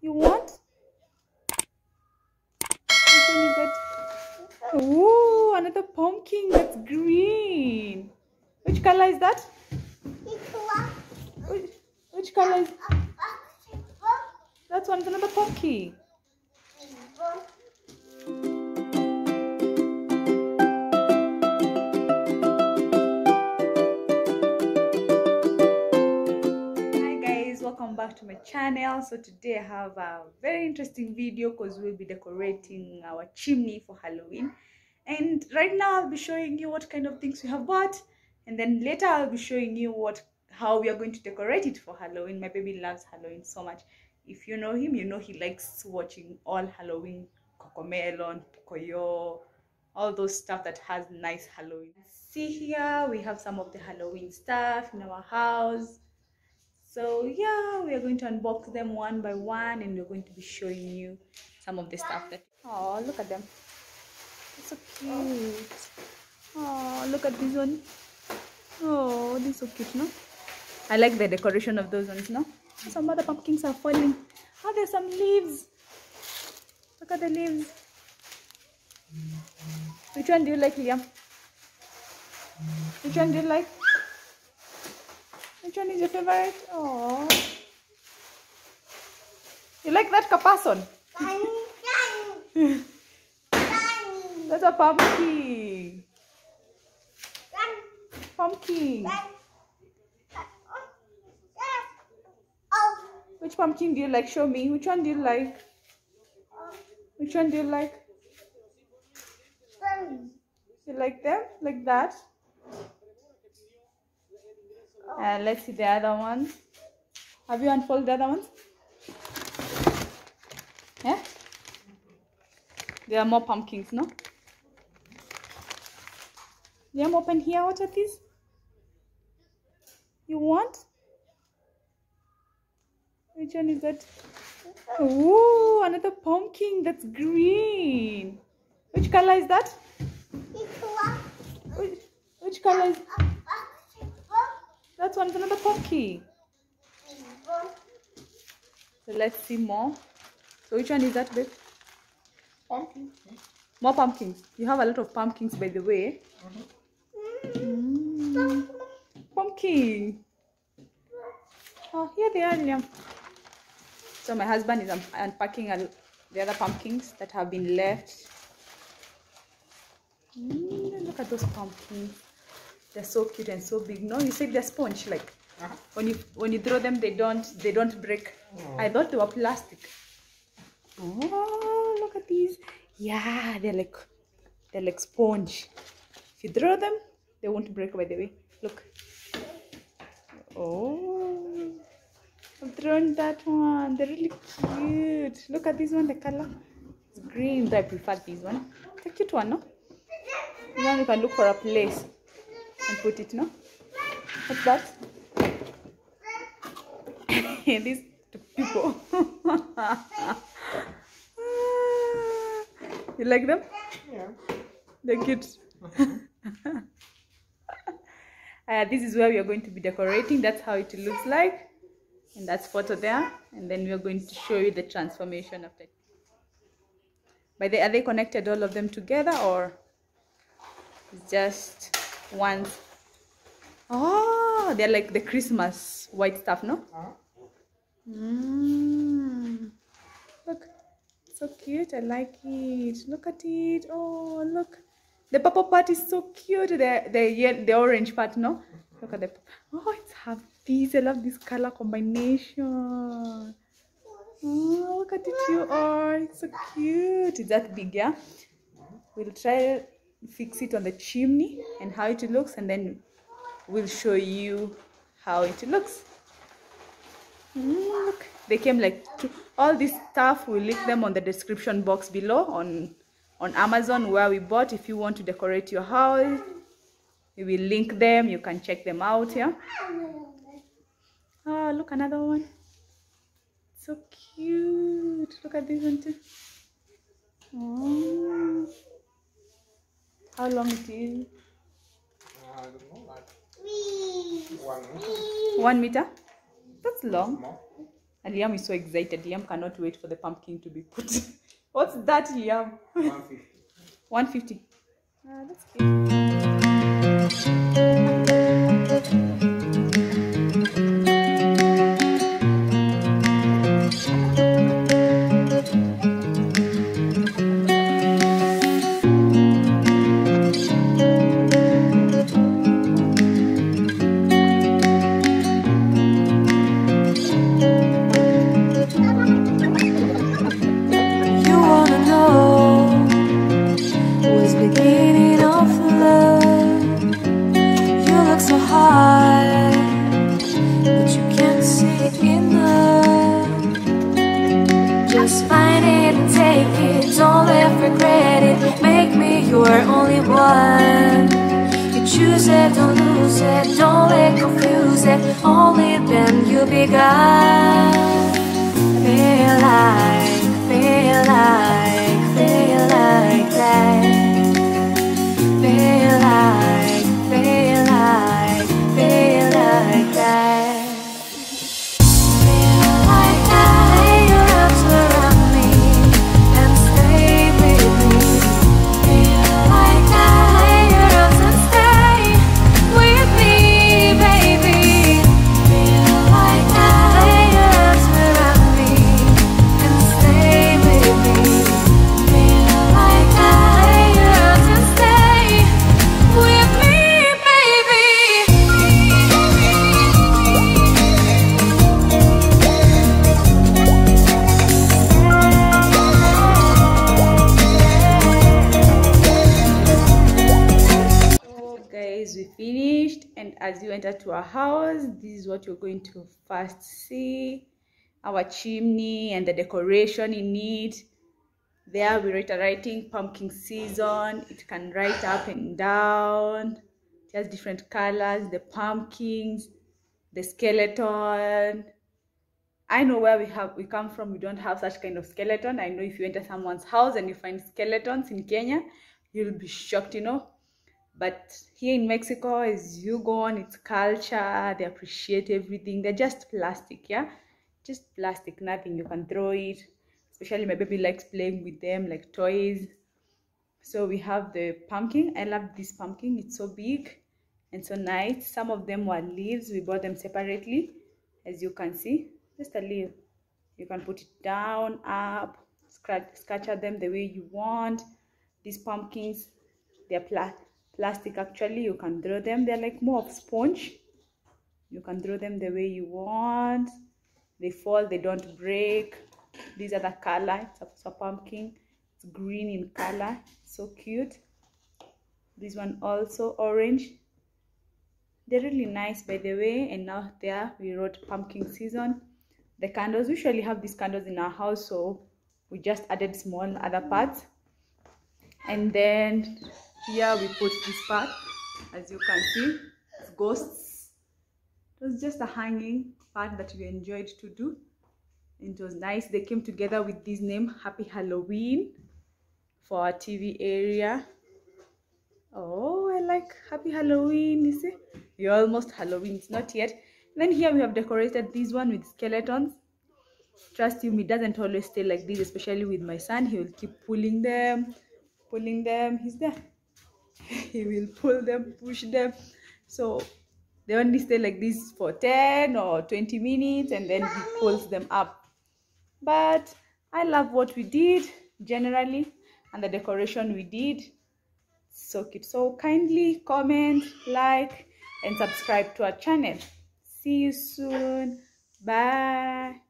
you want. And then you get, ooh, another pumpkin that's green. Which color is that? Which color is that one's another pumpkin. Welcome back to my channel. So today I have a very interesting video because we'll be decorating our chimney for Halloween, and right now I'll be showing you what kind of things we have bought, and then later I'll be showing you how we are going to decorate it for Halloween. My baby loves Halloween so much. If you know him, you know he likes watching all Halloween cocomelon, pokoyo, all those stuff that has nice Halloween. See here we have some of the Halloween stuff in our house. So yeah, we are going to unbox them one by one, and we're going to be showing you some of the stuff that... Oh, look at them. It's so cute. Oh, look at this one. Oh, this is so cute, no? I like the decoration of those ones, no? Some other pumpkins are falling. Oh, there's some leaves. Look at the leaves. Which one do you like, Liam? Which one do you like? Which one is your favorite? Oh, you like that capason? That's a pumpkin. Pumpkin. Which pumpkin do you like? Show me. Which one do you like? Which one do you like? You like them? Like that? And let's see the other one. Have you unfolded the other ones? Yeah? There are more pumpkins, no? Liam, open here. What are these? You want? Which one is that? Ooh, another pumpkin that's green. Which color is that? Which color is that? That one's another pumpkin. So let's see more. So which one is that, babe? Pumpkin. More pumpkins. You have a lot of pumpkins, by the way. Pumpkin. Oh, here they are, Liam. So my husband is unpacking the other pumpkins that have been left. Look at those pumpkins. They're so cute and so big. No, you said they're sponge like. When you throw them, they don't break. Oh. I thought they were plastic. Oh, look at these. Yeah, they're like sponge. If you throw them, they won't break, by the way. Look. Oh, I've thrown that one. They're really cute. Look at this one, the color. It's green, though I prefer this one. It's a cute one, no? Now we can look for a place and put it, no? What's that? These two people. You like them? Yeah. They're cute. This is where we are going to be decorating. That's how it looks like. And that's photo there. And then we are going to show you the transformation after. Are they connected, all of them together, or just ones? Oh, they're like the Christmas white stuff, no? Look, so cute. I like it. Look at it. Oh, look, the purple part is so cute. The orange part, no? Look at the... Oh, it's have these. I love this color combination. Oh, look at it. You are... It's so cute. It's that big, yeah? We'll try fix it on the chimney and how it looks, and then we'll show you how it looks. Look, they came like two. All this stuff, we'll link them on the description box below on Amazon, where we bought. If you want to decorate your house, we will link them. You can check them out here. Oh, look, another one. So cute. Look at this one too. Oh. How long it is? I don't know, like 1 meter. 1 meter? That's long. I And Liam is so excited. Liam cannot wait for the pumpkin to be put. What's that, Liam? 150. 150. That's cute. As you enter to our house, this is what you're going to first see. Our chimney and the decoration in it. There we writing pumpkin season. It can write up and down. It has different colors, the pumpkins, the skeleton. I know where we come from, we don't have such kind of skeleton. I know if you enter someone's house and you find skeletons in Kenya, you'll be shocked, you know. But here in Mexico, as you go on, it's culture. They appreciate everything. They're just plastic, yeah? Just plastic, nothing. You can throw it. Especially my baby likes playing with them, like toys. So we have the pumpkin. I love this pumpkin. It's so big and so nice. Some of them were leaves. We bought them separately. As you can see, just a leaf. You can put it down, up, scatter them the way you want. These pumpkins, they're plastic actually. You can draw them. They're like more of sponge. You can draw them the way you want. They fall, they don't break. These are the color. It's a pumpkin. It's green in color. So cute. This one also orange. They're really nice, by the way. And now there we wrote pumpkin season. The candles, we usually have these candles in our house, so we just added small other parts. And then here we put this part, as you can see, it's ghosts. It was just a hanging part that we enjoyed to do. It was nice. They came together with this name, Happy Halloween, for our TV area. Oh, I like Happy Halloween, you see? You're almost Halloween, it's not yet. And then here we have decorated this one with skeletons. Trust you, me, it doesn't always stay like this, especially with my son. He will keep pulling them. He's there. He will pull them, push them, so they only stay like this for 10 or 20 minutes and then he pulls them up. But I love what we did generally and the decoration we did. So cute. So kindly comment, like and subscribe to our channel. See you soon. Bye.